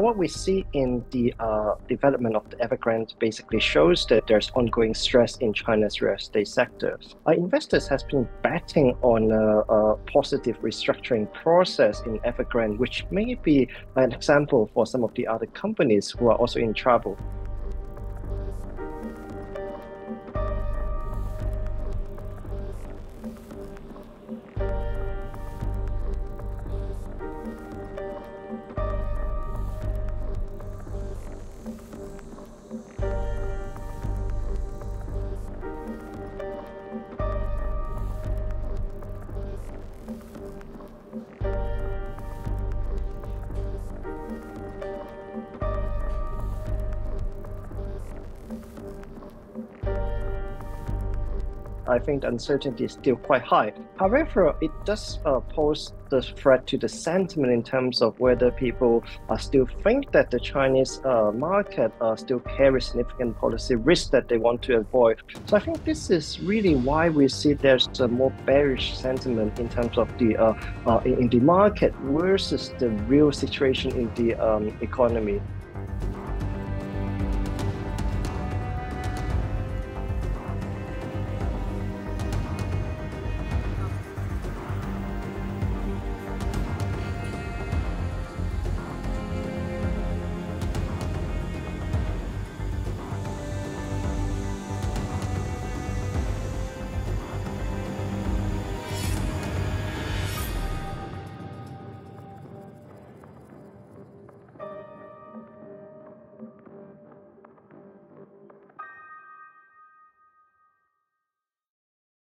What we see in the development of the Evergrande basically shows that there's ongoing stress in China's real estate sector. Investors have been betting on a positive restructuring process in Evergrande, which may be an example for some of the other companies who are also in trouble. I think the uncertainty is still quite high. However, it does pose the threat to the sentiment in terms of whether people still think that the Chinese market still carries significant policy risk that they want to avoid. So I think this is really why we see there's a more bearish sentiment in terms of the in the market versus the real situation in the economy.